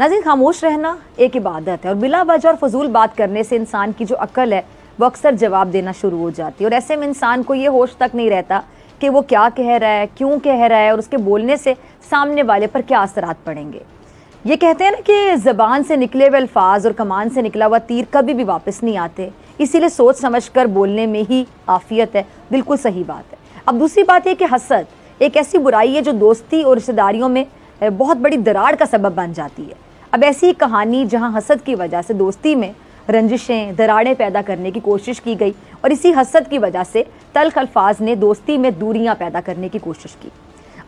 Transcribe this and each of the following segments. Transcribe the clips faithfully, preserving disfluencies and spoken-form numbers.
नाज़रीन, खामोश रहना एक इबादत है और बिला वजह और फजूल बात करने से इंसान की जो अक्ल है वो अक्सर जवाब देना शुरू हो जाती है और ऐसे में इंसान को ये होश तक नहीं रहता कि वो क्या कह रहा है, क्यों कह रहा है और उसके बोलने से सामने वाले पर क्या असरात पड़ेंगे। ये कहते हैं ना कि ज़बान से निकले हुए अल्फाज और कमान से निकला हुआ तीर कभी भी वापस नहीं आते, इसीलिए सोच समझकर बोलने में ही आफियत है। बिल्कुल सही बात है। अब दूसरी बात यह कि हसद एक ऐसी बुराई है जो दोस्ती और रिश्तेदारियों में बहुत बड़ी दरार का सबब बन जाती है। अब ऐसी ही कहानी जहाँ हसद की वजह से दोस्ती में रंजिशें, दरारें पैदा करने की कोशिश की गई और इसी हसद की वजह से तल्ख अल्फाज ने दोस्ती में दूरियाँ पैदा करने की कोशिश की।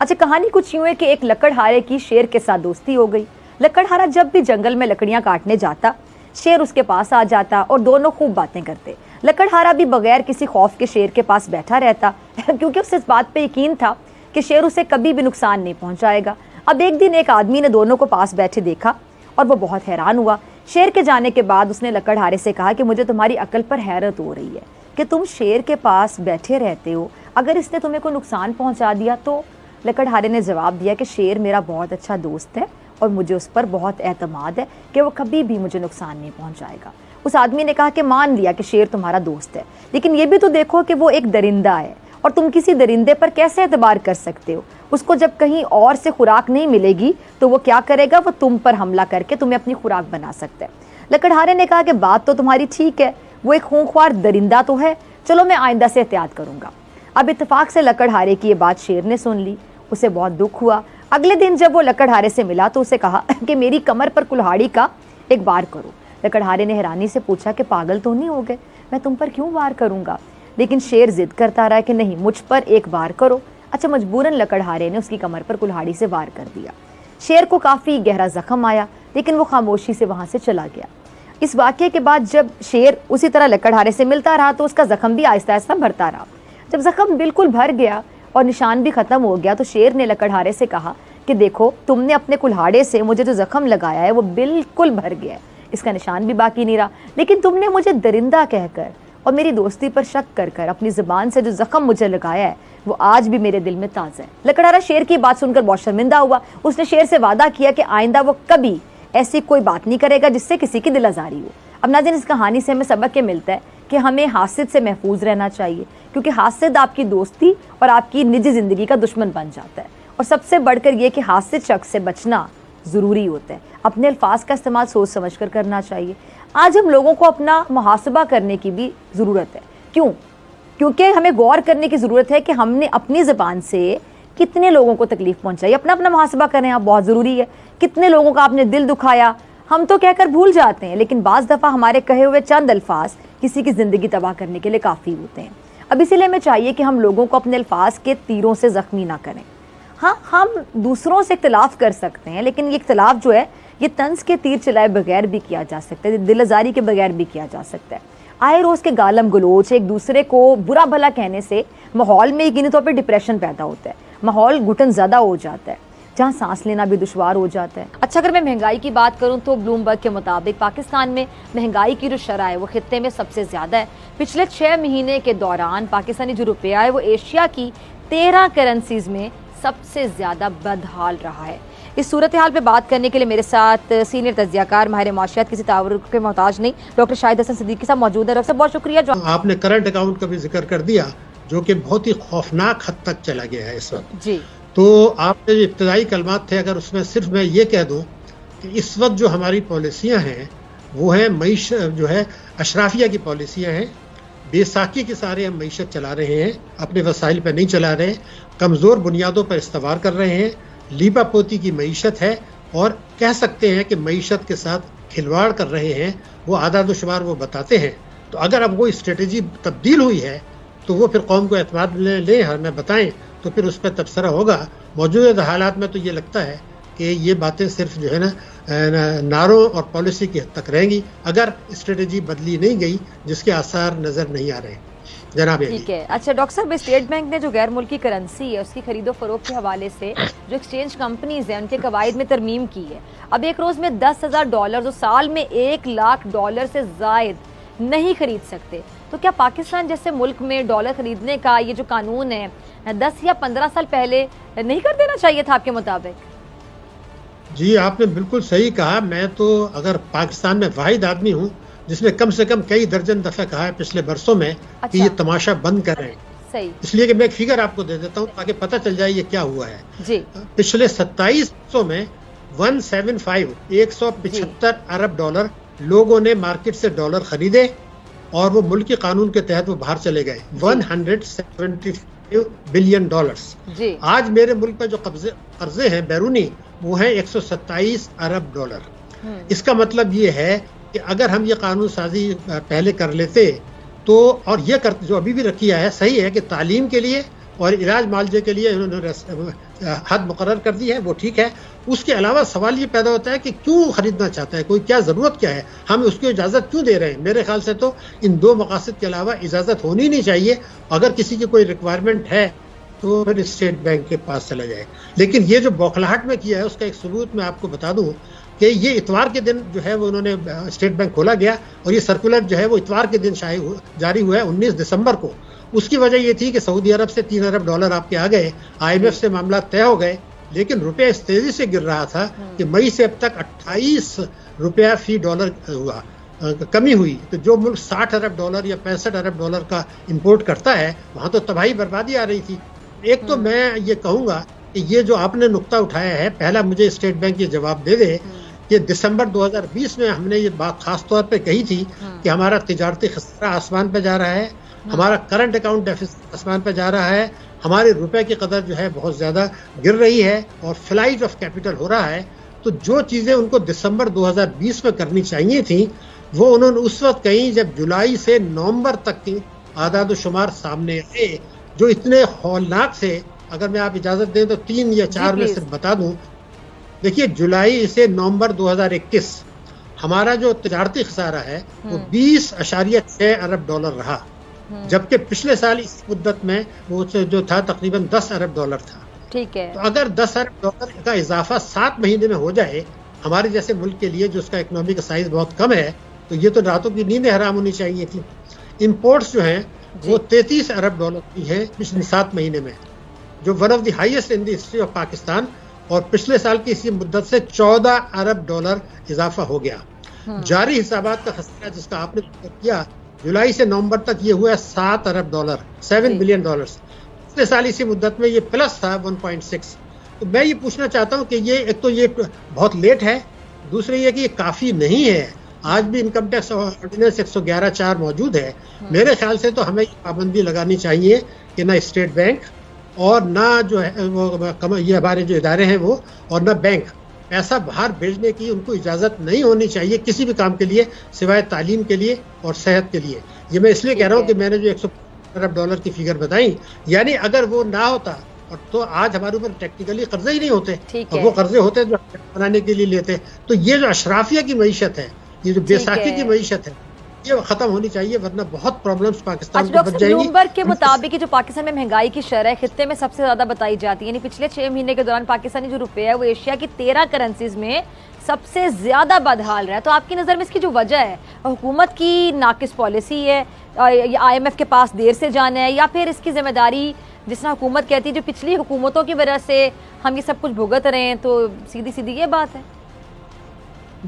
अच्छा, कहानी कुछ यूँ है कि एक लकड़हारे की शेर के साथ दोस्ती हो गई। लकड़हारा जब भी जंगल में लकड़ियाँ काटने जाता, शेर उसके पास आ जाता और दोनों खूब बातें करते। लकड़हारा भी बगैर किसी खौफ के शेर के पास बैठा रहता क्योंकि उसे इस बात पे यकीन था कि शेर उसे कभी भी नुकसान नहीं पहुंचाएगा। अब एक दिन एक आदमी ने दोनों को पास बैठे देखा और वो बहुत हैरान हुआ। शेर के जाने के बाद उसने लकड़हारे से कहा कि मुझे तुम्हारी अकल पर हैरत हो रही है कि तुम शेर के पास बैठे रहते हो, अगर इसने तुम्हें कोई नुकसान पहुँचा दिया तो। लकड़हारे ने जवाब दिया कि शेर मेरा बहुत अच्छा दोस्त है और मुझे उस पर बहुत एतमाद है कि वो कभी भी मुझे नुकसान नहीं पहुंचाएगा। उस आदमी ने कहा कि मान लिया कि शेर तुम्हारा दोस्त है, लेकिन ये भी तो देखो कि वो एक दरिंदा है और तुम किसी दरिंदे पर कैसे एतबार कर सकते हो। उसको जब कहीं और से खुराक नहीं मिलेगी तो वो क्या करेगा, वो तुम पर हमला करके तुम्हें अपनी खुराक बना सकता है। लकड़हारे ने कहा कि बात तो तुम्हारी ठीक है, वो एक खूंखार दरिंदा तो है, चलो मैं आइंदा से एहतियात करूँगा। अब इतफाक़ से लकड़हारे की ये बात शेर ने सुन ली, उसे बहुत दुख हुआ। अगले दिन जब वो लकड़हारे से मिला तो उसे कहा कि मेरी कमर पर कुल्हाड़ी का एक वार करो। लकड़हारे ने हैरानी से पूछा कि पागल तो नहीं हो गए, मैं तुम पर क्यों वार करूँगा। लेकिन शेर ज़िद करता रहा कि नहीं, मुझ पर एक वार करो। अच्छा, मजबूरन लकड़हारे ने उसकी कमर पर कुल्हाड़ी से वार कर दिया। शेर को काफ़ी गहरा ज़ख्म आया, लेकिन वो खामोशी से वहाँ से चला गया। इस वाक़े के बाद जब शेर उसी तरह लकड़हारे से मिलता रहा तो उसका ज़ख्म भी आहिस्ता आहिस्ता भरता रहा। जब ज़ख्म बिल्कुल भर गया और निशान भी ख़त्म हो गया तो शेर ने लकड़हारे से कहा कि देखो, तुमने अपने कुल्हाड़े से मुझे जो ज़ख्म लगाया है वो बिल्कुल भर गया है, इसका निशान भी बाकी नहीं रहा, लेकिन तुमने मुझे दरिंदा कहकर और मेरी दोस्ती पर शक कर कर अपनी ज़ुबान से जो ज़ख्म मुझे लगाया है वो आज भी मेरे दिल में ताज़ा है। लकड़हारा शेर की बात सुनकर बहुत शर्मिंदा हुआ। उसने शेर से वादा किया कि आइंदा वो कभी ऐसी कोई बात नहीं करेगा जिससे किसी की दिल आज़ारी हो। अब नाज़रीन, इस कहानी से हमें सबक ये मिलता है कि हमें हासिद से महफूज रहना चाहिए, क्योंकि हासिद आपकी दोस्ती और आपकी निजी ज़िंदगी का दुश्मन बन जाता है। और सबसे बढ़कर ये कि हासिद शख्स से बचना ज़रूरी होता है। अपने अल्फाज का इस्तेमाल सोच समझ कर करना चाहिए। आज हम लोगों को अपना मुहासबा करने की भी ज़रूरत है। क्यों? क्योंकि हमें गौर करने की ज़रूरत है कि हमने अपनी ज़बान से कितने लोगों को तकलीफ़ पहुँचाई। अपना अपना मुहासबा करें आप, बहुत ज़रूरी है। कितने लोगों का आपने दिल दुखाया, हम तो कहकर भूल जाते हैं, लेकिन बाज़ दफ़ा हमारे कहे हुए चंद अल्फाज किसी की ज़िंदगी तबाह करने के लिए काफ़ी होते हैं। अब इसीलिए हमें चाहिए कि हम लोगों को अपने अल्फाज के तीरों से ज़ख्मी ना करें। हाँ, हम दूसरों से इख्तलाफ कर सकते हैं, लेकिन ये इख्तलाफ जो है ये तंज के तीर चलाए बगैर भी किया जा सकता है, दिल आज़ारी के बगैर भी किया जा सकता है। आए रोज़ के गालम गलोच, एक दूसरे को बुरा भला कहने से माहौल में यकीनी तौर पर डिप्रेशन पैदा होता है, माहौल घुटन ज़्यादा हो जाता है, जहाँ सांस लेना भी दुश्वार हो जाता है। अच्छा, अगर मैं महंगाई की बात करूँ तो ब्लूमबर्ग के मुताबिक पाकिस्तान में महंगाई की जो शरह है वो खित्ते में सबसे ज़्यादा है। पिछले छः महीने के दौरान पाकिस्तानी जो रुपया है वो एशिया की तेरह करेंसीज़ में सबसे ज़्यादा बदहाल रहा है। इस सूरत हाल पर बात करने के लिए मेरे साथ सीनियर तज्जियाकार माहिर माशियात, किसी तावरुक के मोहताज नहीं, डॉक्टर शाहिद हसन सिद्दीकी साहब मौजूद है। डॉक्टर साहब, बहुत शुक्रिया। जो आपने करंट अकाउंट का भी जिक्र कर दिया जो कि बहुत ही खौफनाक हद तक चला गया है इस वक्त, जी तो आपके जो इब्तदाई कलमात थे, अगर उसमें सिर्फ मैं ये कह दूं कि इस वक्त जो हमारी पॉलिसियां हैं वो है मईश जो है अशराफिया की पॉलिसियां हैं, बेसाखी के सारे हम मईशत चला रहे हैं, अपने वसाइल पर नहीं चला रहे, कमज़ोर बुनियादों पर इस्तवार कर रहे हैं, लीपा पोती की मईशत है और कह सकते हैं कि मईशत के साथ खिलवाड़ कर रहे हैं। वो आदाद व शुमार वो बताते हैं, तो अगर अब वो स्ट्रेटजी तब्दील हुई है तो वो फिर कौम को एतमाद में ले हर में बताएं तो फिर उस पर तबसरा होगा। मौजूदा हालात में तो ये लगता है कि ये बातें सिर्फ जो है ना नारों और पॉलिसी की हद तक रहेंगी अगर स्ट्रेटजी बदली नहीं गई, जिसके आसार नज़र नहीं आ रहे। जनाब, ठीक है। अच्छा डॉक्टर साहब, स्टेट बैंक ने जो गैर मुल्की करेंसी है उसकी खरीदो फरोख्त के हवाले से जो एक्सचेंज कंपनीज हैं उनके कवायद में तरमीम की है। अब एक रोज़ में दस हज़ार डॉलर और साल में एक लाख डॉलर से जायद नहीं खरीद सकते, तो क्या पाकिस्तान जैसे मुल्क में डॉलर खरीदने का ये जो कानून है दस या पंद्रह साल पहले नहीं कर देना चाहिए था आपके मुताबिक? जी आपने बिल्कुल सही कहा। मैं तो अगर पाकिस्तान में वाहिद आदमी हूँ जिसने कम से कम कई दर्जन दफा कहा है पिछले बरसों में अच्छा। कि ये तमाशा बंद कर रहे हैं। सही। इसलिए कि मैं एक फिगर आपको दे देता हूँ ताकि पता चल जाए ये क्या हुआ है जी। पिछले सत्ताईस सौ में वन सेवन फाइव एक सौ पिछहत्तर अरब डॉलर लोगों ने मार्केट से डॉलर खरीदे और वो मुल्की कानून के तहत वो बाहर चले गए एक सौ पचहत्तर बिलियन डॉलर्स। आज मेरे मुल्क में जो कब्जे कर्जे हैं बैरूनी वो है एक सौ सत्ताईस अरब डॉलर। इसका मतलब ये है कि अगर हम ये कानून साजी पहले कर लेते तो, और ये कर जो अभी भी रखी है सही है कि तालीम के लिए और इलाज मालजे के लिए इन्होंने हद मुकर्रर कर दी है, वो ठीक है। उसके अलावा सवाल ये पैदा होता है कि क्यों खरीदना चाहता है कोई, क्या ज़रूरत क्या है, हम उसकी इजाज़त क्यों दे रहे हैं। मेरे ख्याल से तो इन दो मकासद के अलावा इजाज़त होनी नहीं चाहिए। अगर किसी की कोई रिक्वायरमेंट है तो फिर स्टेट बैंक के पास चला जाए। लेकिन ये जो बौखलाहट में किया है उसका एक सबूत मैं आपको बता दूँ कि ये इतवार के दिन जो है वो उन्होंने स्टेट बैंक खोला गया और ये सर्कुलर जो है वो इतवार के दिन शायद जारी हुआ है उन्नीस दिसंबर को। उसकी वजह ये थी कि सऊदी अरब से तीन अरब डॉलर आपके आ गए, आईएमएफ से मामला तय हो गए, लेकिन रुपया इस तेजी से गिर रहा था कि मई से अब तक अट्ठाईस रुपया फी डॉलर हुआ कमी हुई। तो जो मुल्क साठ अरब डॉलर या पैंसठ अरब डॉलर का इम्पोर्ट करता है वहाँ तो तबाही बर्बादी आ रही थी। एक तो मैं ये कहूँगा कि ये जो आपने नुक्ता उठाया है, पहला मुझे स्टेट बैंक ये जवाब दे दे कि दिसंबर दो हज़ार बीस में हमने ये बात खास तौर पे कही थी कि हमारा तिजारती खसरा आसमान पे जा रहा है, हमारा करंट अकाउंट डेफिसिट आसमान पे जा रहा है, हमारे रुपए की कदर जो है बहुत ज़्यादा गिर रही है और फ्लाइट ऑफ कैपिटल हो रहा है। तो जो चीज़ें उनको दिसंबर दो हज़ार बीस में करनी चाहिए थी वो उन्होंने उस वक्त कही जब जुलाई से नवम्बर तक की आदाद शुमार सामने आए जो इतने हौलनाक से, अगर मैं आप इजाज़त दें तो तीन या चार में सिर्फ बता दूं। देखिए जुलाई से नवंबर दो हज़ार इक्कीस हमारा जो तजारती खसारा है वो बीस अशारिया छः अरब डॉलर रहा, जबकि पिछले साल इस मुद्दत में वो जो था तकरीबन दस अरब डॉलर था। ठीक है, तो अगर दस अरब डॉलर का इजाफा सात महीने में हो जाए हमारे जैसे मुल्क के लिए जिसका इकनॉमिक साइज बहुत कम है, तो ये तो रातों की नींदें हराम होनी चाहिए थी। इम्पोर्ट्स जो हैं वो तैंतीस अरब डॉलर की है पिछले सात महीने में, जो one of the highest in the history of Pakistan, और पिछले साल की इसी मुद्दत से चौदह अरब डॉलर इजाफा हो गया। जारी हिसाबात का खसरा जिसका आपने किया जुलाई से नवंबर तक ये हुआ सात अरब डॉलर, सेवन बिलियन डॉलर्स। पिछले साल इसी मुद्दत में ये प्लस था वन पॉइंट सिक्स। तो मैं ये पूछना चाहता हूँ कि ये एक तो ये बहुत लेट है, दूसरी ये कि ये काफ़ी नहीं है। आज भी इनकम टैक्स ऑर्डिनेंस एक सौ ग्यारह चार मौजूद है। मेरे ख्याल से तो हमें पाबंदी लगानी चाहिए कि ना स्टेट बैंक और ना जो है वो ये हमारे जो इदारे हैं वो, और ना बैंक पैसा बाहर भेजने की उनको इजाज़त नहीं होनी चाहिए किसी भी काम के लिए सिवाय तालीम के लिए और सेहत के लिए। ये मैं इसलिए कह रहा हूँ कि मैंने जो एक सौ अरब डॉलर की फिगर बताई, यानी अगर वो ना होता और तो आज हमारे ऊपर टेक्निकली कर्जे ही नहीं होते, और वो कर्जे होते जो बनाने के लिए लेते। तो ये जो अशराफिया की मईशत है, ये जो बेसाखी की मईशत है, ये खत्म होनी चाहिए, वरना बहुत प्रॉब्लम्स पाकिस्तान को बच जाएंगी। ब्लूमबर्ग के मुताबिक जो पाकिस्तान में महंगाई की शरह खित्ते में सबसे ज्यादा बताई जाती है, यानी पिछले छह महीने के दौरान पाकिस्तानी जो रुपया है वो एशिया की तेरह करेंसीज में सबसे ज्यादा बदहाल रहा है। तो आपकी नज़र में इसकी जो वजह है, हुकूमत की नाकिस पॉलिसी है, आई एम एफ के पास देर से जाना है, या फिर इसकी जिम्मेदारी जिसना हुकूमत कहती है जो पिछली हुकूमतों की वजह से हम ये सब कुछ भुगत रहे हैं, तो सीधी सीधी ये बात है।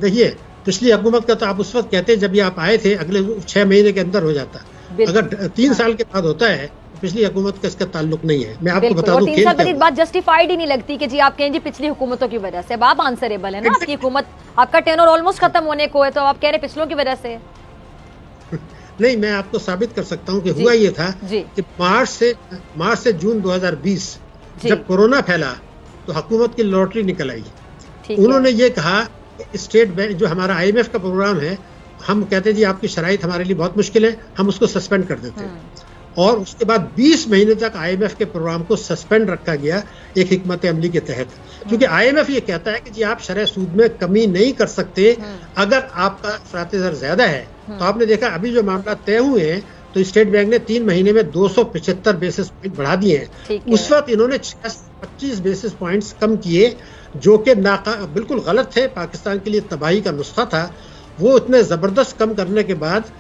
देखिए पिछली हुकूमत का तो आप उस वक्त कहते जब ये आप आए थे, अगले छः महीने के अंदर हो जाता। अगर तीन साल के बाद होता है पिछली हुकूमत का इसका ताल्लुक नहीं है। मैं आपको बता दूं तीन साल बाद बात जस्टिफाइड ही नहीं लगती कि जी आप कहें जी पिछली हुकूमतों की वजह से। अब आप आंसरेबल है ना, आपकी हुकूमत, आपका टेनर ऑलमोस्ट खत्म होने को है, तो आप कह रहे पिछलों की वजह से नहीं। मैं आपको साबित कर सकता हूँ कि हुआ ये था कि मार्च से मार्च से जून दो हजार बीस जब कोरोना फैला तो हुकूमत की लॉटरी निकल आई। उन्होंने ये कहा स्टेट बैंक जो हमारा आईएमएफ का प्रोग्राम है, हम कहते हैं जी आपकी शराइत हमारे लिए बहुत मुश्किल है, हम उसको सस्पेंड कर देते हैं, और उसके बाद बीस महीने तक आईएमएफ के प्रोग्राम को सस्पेंड रखा गया एक हिकमत अमली के तहत, क्योंकि आईएमएफ ये कहता है कि जी आप शरह सूद में कमी नहीं कर सकते अगर आपका अफरात ज़र ज़्यादा है। तो आपने देखा अभी जो मामला तय हुए हैं तो स्टेट बैंक ने तीन महीने में दो सौ पचहत्तर बेसिस पॉइंट बढ़ा दिए हैं। उस वक्त इन्होंने छः सौ पच्चीस बेसिस पॉइंट्स कम किए जो कि ना बिल्कुल गलत थे, पाकिस्तान के लिए तबाही का नुस्खा था। वो इतने ज़बरदस्त कम करने के बाद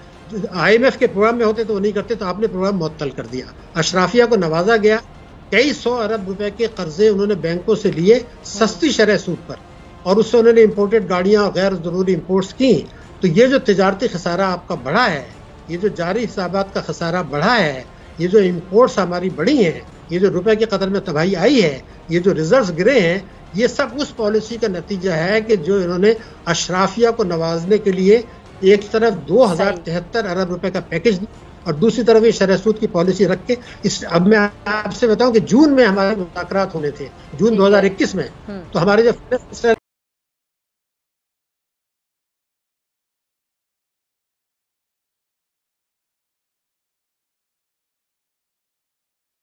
आईएमएफ के प्रोग्राम में होते तो वो नहीं करते, तो आपने प्रोग्राम मुअत्तल कर दिया। अशराफिया को नवाजा गया, कई सौ अरब रुपए के कर्जे उन्होंने बैंकों से लिए सस्ती शरह सूद पर। और उससे उन्होंने इम्पोर्टेड गाड़ियाँ और गैर ज़रूरी इम्पोर्ट्स की। तो ये जो तजारती खसारा आपका बढ़ा है, ये जो जारी हिसाबात का खसारा बढ़ा है, ये जो इम्पोर्ट्स हमारी बढ़ी हैं, ये जो रुपए के कदर में तबाही आई है, ये जो रिजर्व्स गिरे हैं, ये सब उस पॉलिसी का नतीजा है कि जो इन्होंने अशराफिया को नवाजने के लिए एक तरफ दो हज़ार तिहत्तर अरब रुपए का पैकेज और दूसरी तरफ ये शरह सूद की पॉलिसी रख के इस। अब मैं आपसे बताऊं कि जून में हमारे मुज़ाकरात होने थे, जून दो हज़ार इक्कीस में, तो हमारे जो